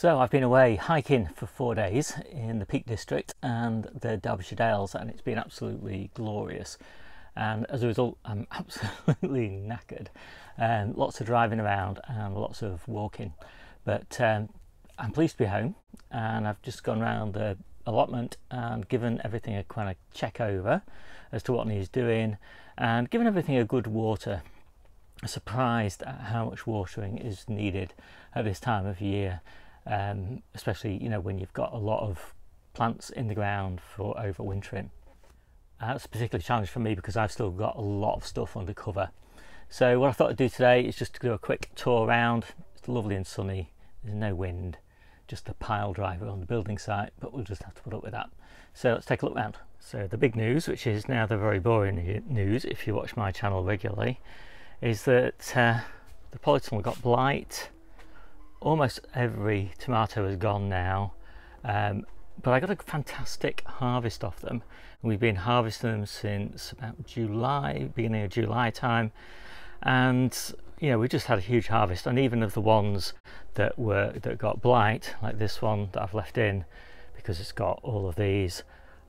So I've been away hiking for 4 days in the Peak District and the Derbyshire Dales, and it's been absolutely glorious. And as a result, I'm absolutely knackered. Lots of driving around and lots of walking. But I'm pleased to be home, and I've just gone round the allotment and given everything a kind of check over as to what needs doing, and given everything a good water. I'm surprised at how much watering is needed at this time of year. Especially, you know, when you've got a lot of plants in the ground for overwintering. That's a particular challenge for me because I've still got a lot of stuff under cover. So what I thought I'd do today is just to do a quick tour around. It's lovely and sunny, there's no wind, just a pile driver on the building site, but we'll just have to put up with that. So let's take a look around. So the big news, which is now the very boring news if you watch my channel regularly, is that the polytunnel got blight. Almost every tomato is gone now, but I got a fantastic harvest off them. We've been harvesting them since about July, beginning of July time, and you know, we just had a huge harvest. And even of the ones that got blight, like this one that I've left in because it's got all of these,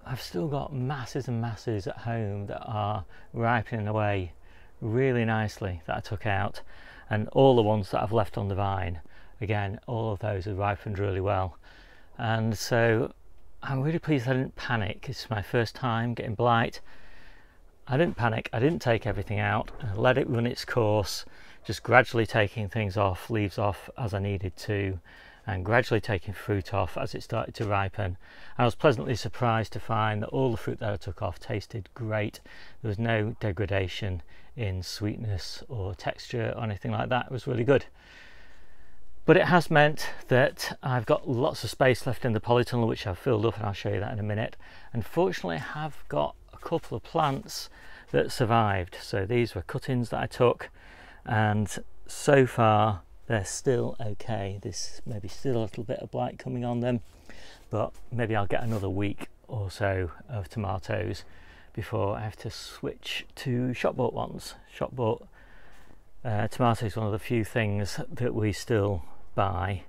I've still got masses and masses at home that are ripening away really nicely that I took out, and all the ones that I've left on the vine. Again, all of those have ripened really well. And so I'm really pleased I didn't panic. It's my first time getting blight. I didn't panic, I didn't take everything out. I let it run its course, just gradually taking things off, leaves off as I needed to, and gradually taking fruit off as it started to ripen. I was pleasantly surprised to find that all the fruit that I took off tasted great. There was no degradation in sweetness or texture or anything like that. It was really good. But it has meant that I've got lots of space left in the polytunnel, which I've filled up, and I'll show you that in a minute. Unfortunately, I have got a couple of plants that survived. So these were cuttings that I took, and so far they're still okay. There's maybe still a little bit of blight coming on them, but maybe I'll get another week or so of tomatoes before I have to switch to shop-bought ones. Shop-bought tomato is one of the few things that we still buy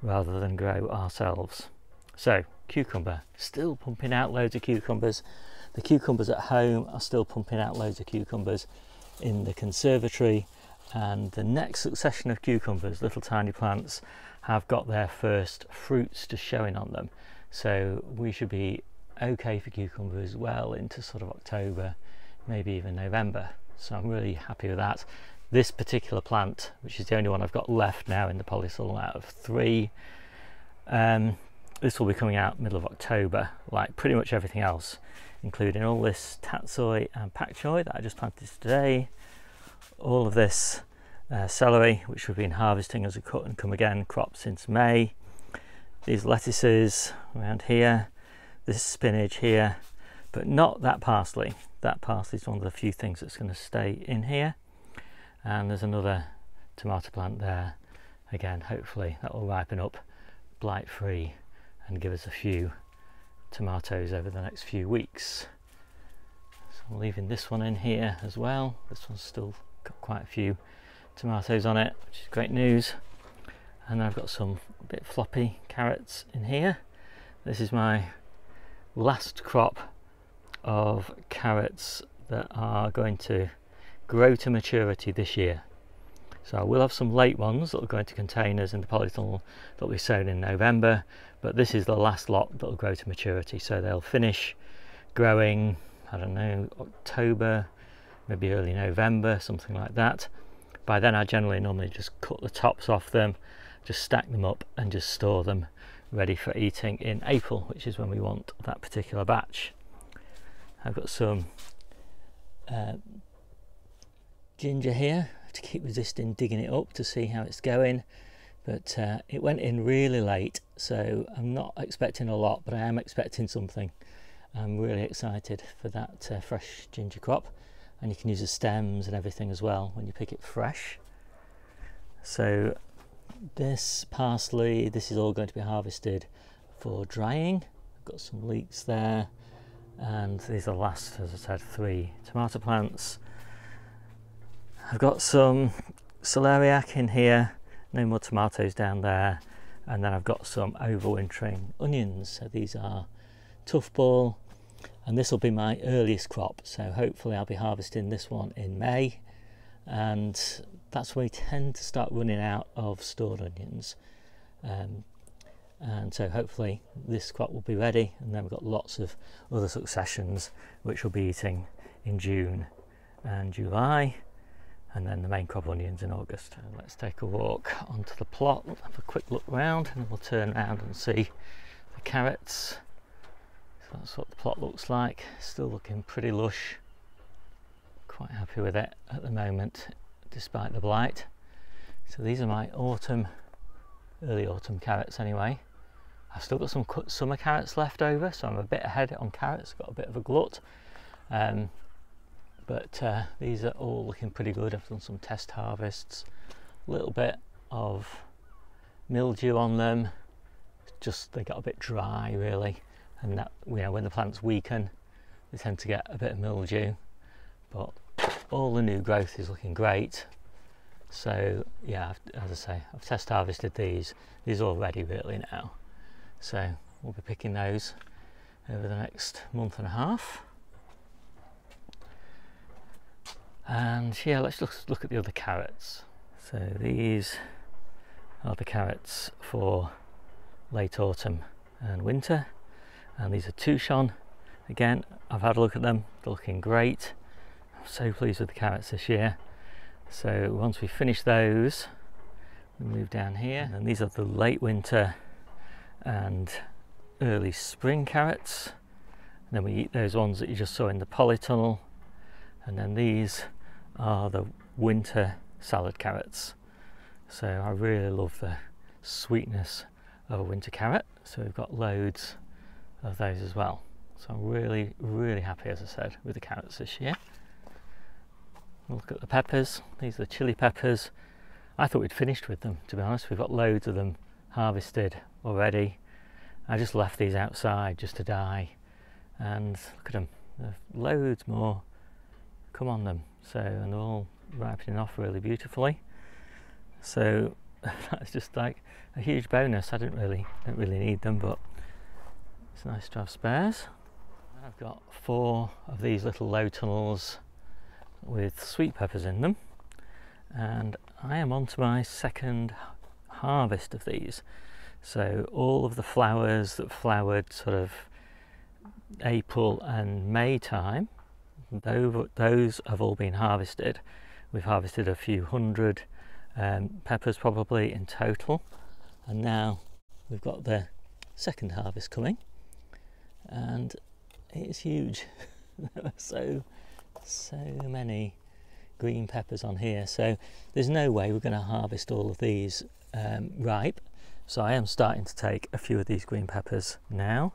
rather than grow ourselves. So cucumber, still pumping out loads of cucumbers. The cucumbers at home are still pumping out loads of cucumbers in the conservatory, and the next succession of cucumbers, little tiny plants, have got their first fruits just showing on them. So we should be okay for cucumbers well into sort of October, maybe even November. So I'm really happy with that. This particular plant, which is the only one I've got left now in the polytunnel out of three, this will be coming out middle of October, like pretty much everything else, including all this tatsoi and pak choi that I just planted today, all of this celery, which we've been harvesting as a cut and come again crop since May, these lettuces around here, this spinach here, but not that parsley. That parsley is one of the few things that's going to stay in here. And there's another tomato plant there. Again, hopefully that will ripen up blight free and give us a few tomatoes over the next few weeks. So I'm leaving this one in here as well. This one's still got quite a few tomatoes on it, which is great news. And I've got some a bit floppy carrots in here. This is my last crop of carrots that are going to grow to maturity this year. So I will have some late ones that will go into containers in the polytunnel that will be sown in November, but this is the last lot that will grow to maturity. So they'll finish growing, I don't know, October, maybe early November, something like that. By then I generally normally just cut the tops off them, just stack them up and just store them ready for eating in April, which is when we want that particular batch. I've got some ginger here to keep resisting digging it up to see how it's going, but it went in really late, so I'm not expecting a lot, but I am expecting something. I'm really excited for that fresh ginger crop, and you can use the stems and everything as well when you pick it fresh. So this parsley, this is all going to be harvested for drying. I've got some leeks there, and these are the last, as I said, three tomato plants. I've got some celeriac in here, no more tomatoes down there, And then I've got some overwintering onions. So these are tough ball, and this will be my earliest crop. So hopefully I'll be harvesting this one in May, and that's when we tend to start running out of stored onions. And so hopefully this crop will be ready, and then we've got lots of other successions which we'll be eating in June and July, and then the main crop onions in August. So let's take a walk onto the plot, we'll have a quick look round, and then we'll turn around and see the carrots. So that's what the plot looks like, still looking pretty lush. Quite happy with it at the moment despite the blight. So these are my autumn, early autumn carrots anyway. I've still got some summer carrots left over, so I'm a bit ahead on carrots, got a bit of a glut. But these are all looking pretty good. I've done some test harvests, a little bit of mildew on them, just they got a bit dry really, and that, you know, when the plants weaken they tend to get a bit of mildew, but all the new growth is looking great. So yeah, as I say, I've test harvested these are all ready really now, so we'll be picking those over the next month and a half. And yeah, let's just look at the other carrots. So these are the carrots for late autumn and winter, and these are Touchon. Again, I've had a look at them, they're looking great. I'm so pleased with the carrots this year. So once we finish those, we move down here, and these are the late winter and early spring carrots, and then we eat those ones that you just saw in the polytunnel. And then these are the winter salad carrots. So I really love the sweetness of a winter carrot, so we've got loads of those as well. So I'm really, really happy, as I said, with the carrots this year. Look at the peppers. These are the chili peppers. I thought we'd finished with them, to be honest. We've got loads of them harvested already. I just left these outside just to die, and look at them, there's loads more come on them. So, and they're all ripening off really beautifully, so that's just like a huge bonus. I don't really need them, but it's nice to have spares. I've got 4 of these little low tunnels with sweet peppers in them, and I am on to my second harvest of these. So all of the flowers that flowered sort of April and May time, those have all been harvested. We've harvested a few hundred peppers probably in total, and now we've got the second harvest coming, and it is huge. There are so many green peppers on here, so there's no way we're going to harvest all of these ripe. So I am starting to take a few of these green peppers now,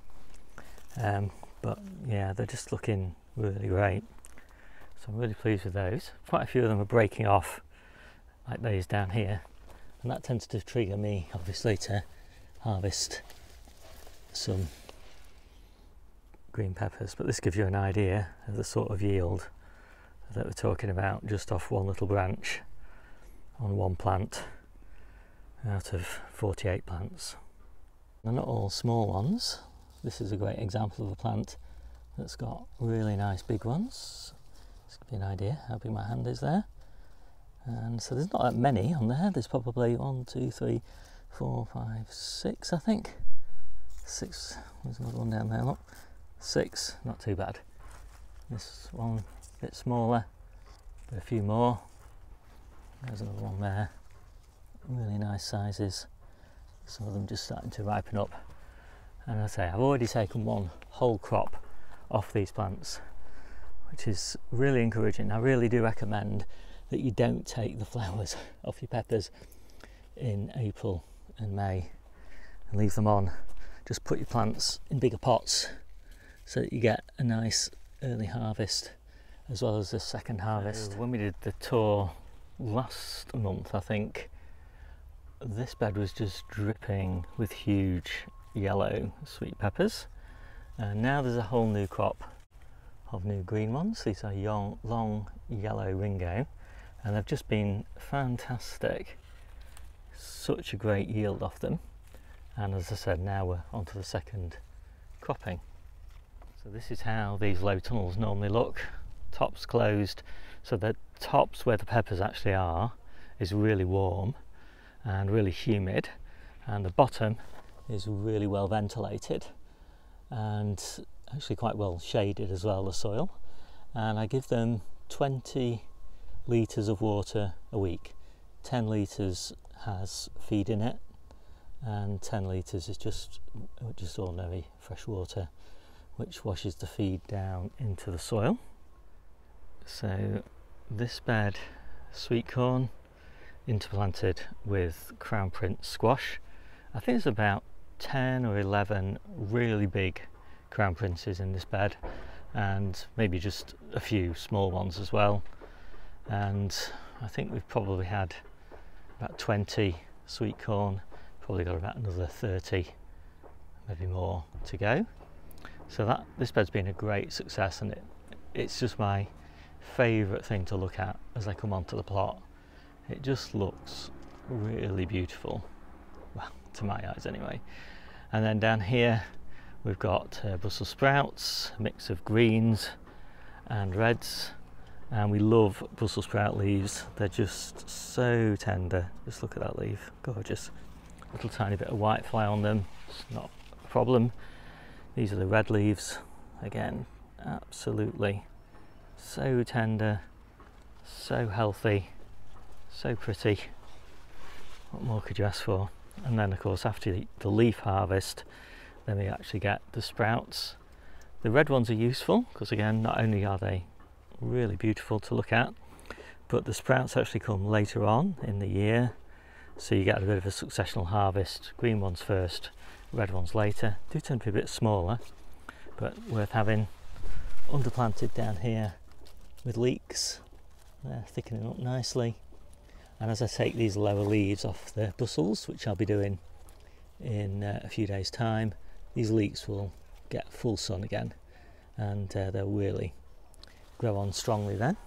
but yeah, they're just looking really great, so I'm really pleased with those. Quite a few of them are breaking off, like those down here, and that tends to trigger me obviously to harvest some green peppers, but this gives you an idea of the sort of yield that we're talking about, just off one little branch on one plant out of 48 plants. They're not all small ones. This is a great example of a plant that's got really nice big ones. This could be an idea how big my hand is there. And so there's not that many on there. There's probably 1, 2, 3, 4, 5, 6, I think. 6, there's another one down there, look. 6, not too bad. This one a bit smaller, but a few more. There's another one there. Really nice sizes. Some of them just starting to ripen up. And as I say, I've already taken one whole crop off these plants, which is really encouraging. I really do recommend that you don't take the flowers off your peppers in April and May and leave them on. Just put your plants in bigger pots so that you get a nice early harvest as well as the second harvest. When we did the tour last month, I think this bed was just dripping with huge yellow sweet peppers. And now there's a whole new crop of new green ones. These are long yellow Ringo, and they've just been fantastic. Such a great yield off them. And as I said, now we're onto the second cropping. So this is how these low tunnels normally look. Tops closed, so the tops where the peppers actually are is really warm and really humid, and the bottom is really well ventilated and actually quite well shaded as well, the soil. And I give them 20 litres of water a week. 10 litres has feed in it, and 10 litres is just ordinary fresh water, which washes the feed down into the soil. So this bed, sweet corn interplanted with crown print squash. I think there's about 10 or 11 really big crown princes in this bed, and maybe just a few small ones as well. And I think we've probably had about 20 sweet corn, probably got about another 30, maybe more to go. So this bed's been a great success, and it's just my favourite thing to look at as I come onto the plot. It just looks really beautiful, well, to my eyes anyway. And then down here we've got Brussels sprouts, a mix of greens and reds, and we love Brussels sprout leaves. They're just so tender. Just look at that leaf, gorgeous. Little tiny bit of whitefly on them, it's not a problem. These are the red leaves, again, absolutely so tender, so healthy, so pretty. What more could you ask for? And then of course after the leaf harvest, then we actually get the sprouts. The red ones are useful because, again, not only are they really beautiful to look at, but the sprouts actually come later on in the year, so you get a bit of a successional harvest. Green ones first, red ones later. Do tend to be a bit smaller, but worth having. Underplanted down here with leeks, they're thickening up nicely. And as I take these lower leaves off the Brussels, which I'll be doing in a few days time, these leeks will get full sun again, and they'll really grow on strongly then.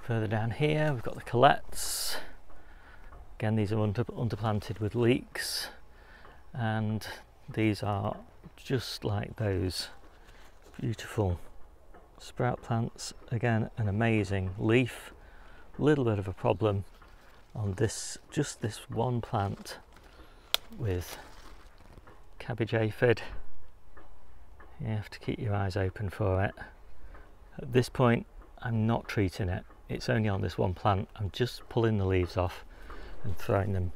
Further down here we've got the collettes. Again, these are underplanted with leeks, and these are just like those beautiful sprout plants. Again, an amazing leaf. A little bit of a problem on this, just this one plant with cabbage aphid. You have to keep your eyes open for it. At this point I'm not treating it, it's only on this one plant. I'm just pulling the leaves off and throwing them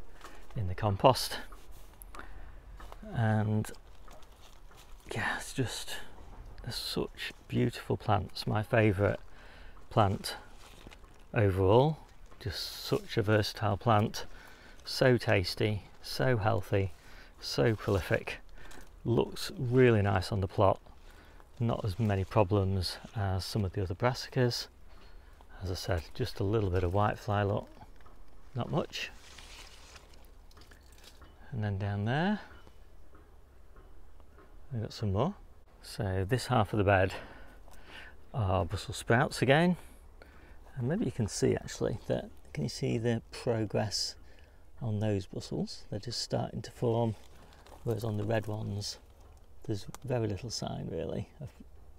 in the compost. And yeah, it's just such beautiful plants. My favourite plant overall. Just such a versatile plant, so tasty, so healthy, so prolific. Looks really nice on the plot. Not as many problems as some of the other brassicas. As I said, just a little bit of whitefly, look, not much. And then down there we've got some more. So this half of the bed are Brussels sprouts again, and maybe you can see actually that, can you see the progress on those Brussels? They're just starting to form, whereas on the red ones there's very little sign really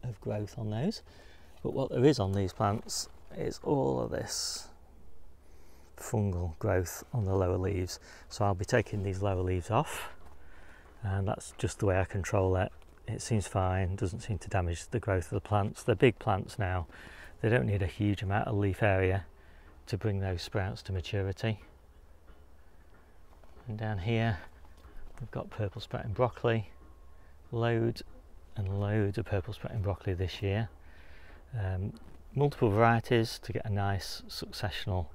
of growth on those. But what there is on these plants is all of this fungal growth on the lower leaves. So I'll be taking these lower leaves off, and that's just the way I control it. It seems fine, doesn't seem to damage the growth of the plants. They're big plants now, they don't need a huge amount of leaf area to bring those sprouts to maturity. And down here we've got purple sprouting broccoli. Loads and loads of purple sprouting broccoli this year. Multiple varieties to get a nice successional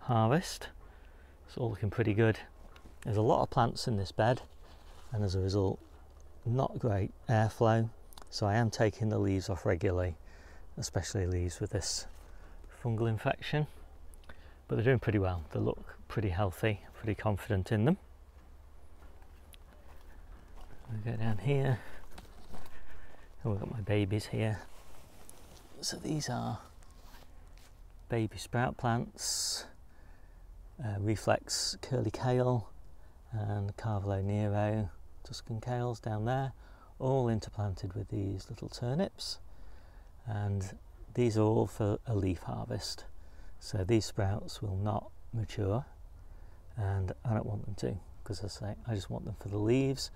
harvest. It's all looking pretty good. There's a lot of plants in this bed, and as a result not great airflow, so I am taking the leaves off regularly, especially leaves with this fungal infection. But they're doing pretty well, they look pretty healthy, pretty confident in them. I'll go down here, and we've got my babies here. So these are baby sprout plants, reflex curly kale, and Carvalho Nero, Tuscan kales down there, all interplanted with these little turnips, and these are all for a leaf harvest. So these sprouts will not mature, and I don't want them to, because as I say, I just want them for the leaves.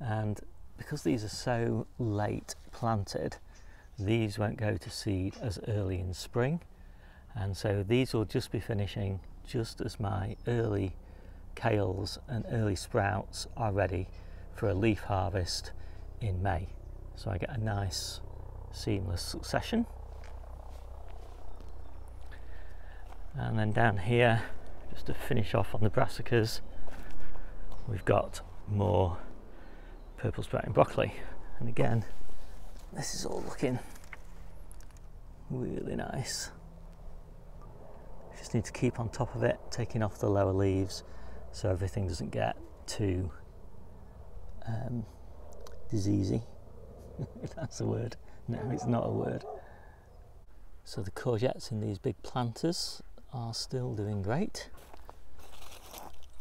And because these are so late planted, these won't go to seed as early in spring, and so these will just be finishing just as my early kales and early sprouts are ready for a leaf harvest in May. So I get a nice seamless succession. And then down here, just to finish off on the brassicas, we've got more purple sprouting broccoli, and again this is all looking really nice. Just need to keep on top of it, taking off the lower leaves so everything doesn't get too diseasey. That's a word. No, it's not a word. So the courgettes in these big planters are still doing great,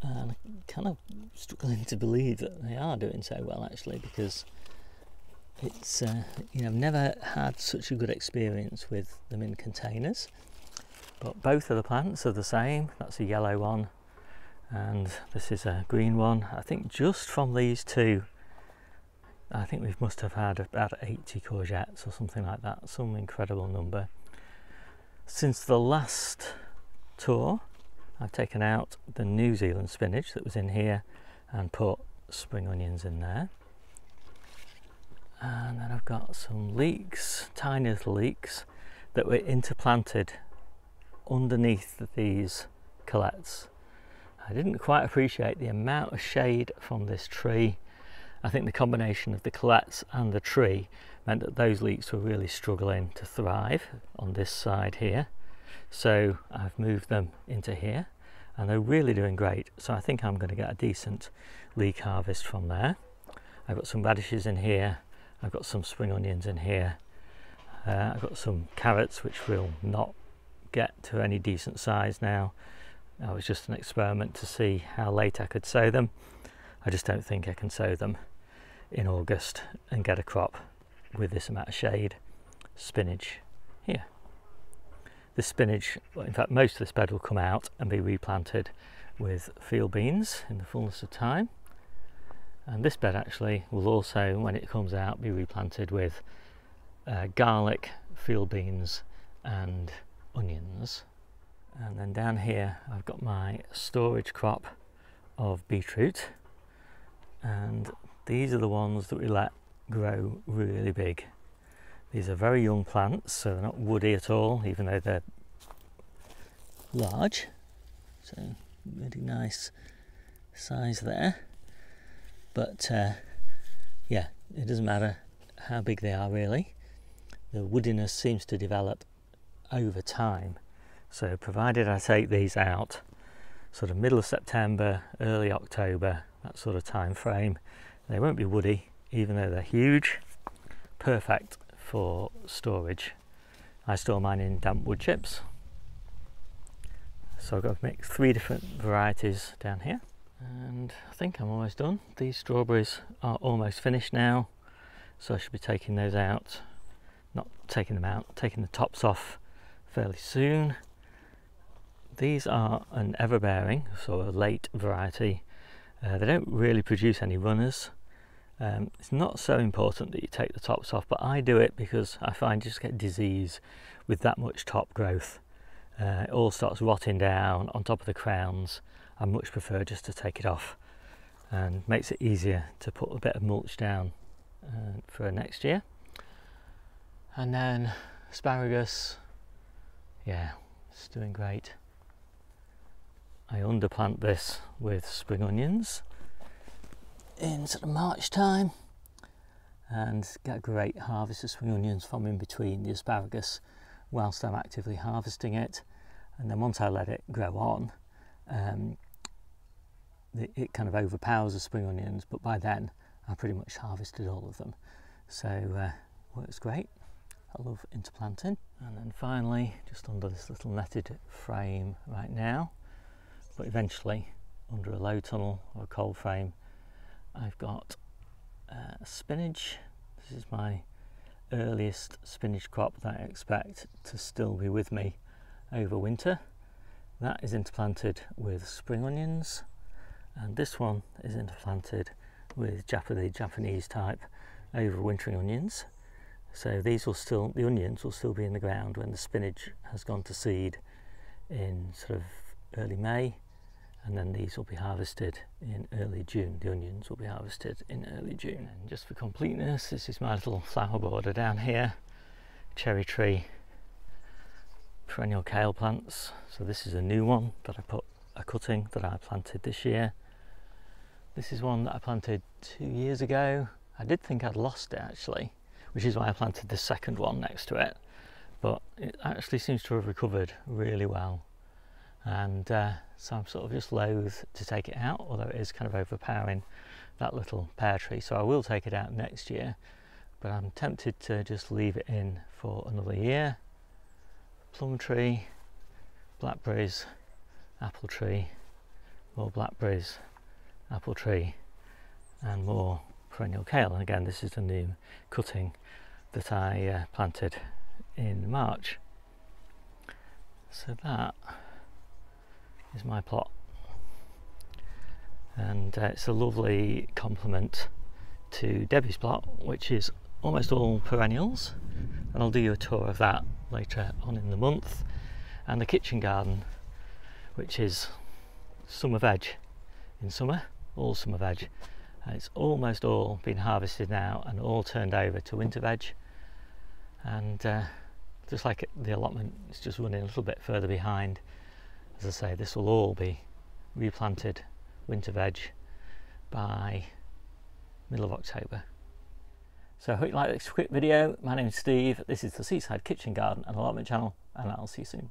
and I'm kind of struggling to believe that they are doing so well, actually, because it's you know, I've never had such a good experience with them in containers. But both of the plants are the same. That's a yellow one and this is a green one. I think just from these two, I think we must have had about 80 courgettes or something like that, some incredible number. Since the last tour, I've taken out the New Zealand spinach that was in here and put spring onions in there. And then I've got some leeks, tiny little leeks that were interplanted underneath these collettes. I didn't quite appreciate the amount of shade from this tree. I think the combination of the collettes and the tree meant that those leeks were really struggling to thrive on this side here. So I've moved them into here and they're really doing great. So I think I'm going to get a decent leek harvest from there. I've got some radishes in here. I've got some spring onions in here. I've got some carrots which will not get to any decent size now. It was just an experiment to see how late I could sow them. I just don't think I can sow them in August and get a crop with this amount of shade. Spinach here. This spinach, in fact most of this bed will come out and be replanted with field beans in the fullness of time. And this bed actually will also, when it comes out, be replanted with garlic, field beans and onions. And then down here I've got my storage crop of beetroot, and these are the ones that we let grow really big. These are very young plants, so they're not woody at all, even though they're large. So really nice size there, but yeah, it doesn't matter how big they are really. The woodiness seems to develop over time, so provided I take these out sort of middle of September, early October, that sort of time frame, they won't be woody even though they're huge. Perfect for storage. I store mine in damp wood chips. So I've got to mix three different varieties down here, and I think I'm almost done. These strawberries are almost finished now, so I should be taking those out, not taking them out, taking the tops off fairly soon. These are an everbearing, so a late variety. They don't really produce any runners. It's not so important that you take the tops off, but I do it because I find you just get disease with that much top growth. It all starts rotting down on top of the crowns. I much prefer just to take it off, and makes it easier to put a bit of mulch down for next year. And then asparagus, yeah, it's doing great. I underplant this with spring onions in sort of March time and get a great harvest of spring onions from in between the asparagus whilst I'm actively harvesting it. And then once I let it grow on, it kind of overpowers the spring onions, but by then I pretty much harvested all of them. So works great. I love interplanting. And then finally, just under this little netted frame right now, but eventually under a low tunnel or a cold frame. I've got spinach. This is my earliest spinach crop that I expect to still be with me over winter. That is interplanted with spring onions, and this one is interplanted with Japanese type overwintering onions. So these will still, the onions will still be in the ground when the spinach has gone to seed in sort of early May, and then these will be harvested in early June. The onions will be harvested in early June. And just for completeness, this is my little flower border down here. Cherry tree, perennial kale plants. So this is a new one that I put a cutting that I planted this year. This is one that I planted 2 years ago. I did think I'd lost it actually, which is why I planted the second one next to it, but it actually seems to have recovered really well. And so I'm sort of just loath to take it out, although it is kind of overpowering that little pear tree. So I will take it out next year, but I'm tempted to just leave it in for another year. Plum tree, blackberries, apple tree, more blackberries, apple tree, and more perennial kale. And again, this is the new cutting that I planted in March. So that is my plot, and it's a lovely complement to Debbie's plot, which is almost all perennials, and I'll do you a tour of that later on in the month, and the kitchen garden, which is summer veg in summer, all summer veg, and it's almost all been harvested now and all turned over to winter veg. And just like the allotment, it's just running a little bit further behind. As I say, this will all be replanted winter veg by middle of October. So I hope you like this quick video. My name's Steve, this is the Seaside Kitchen Garden and Allotment channel, and I'll see you soon.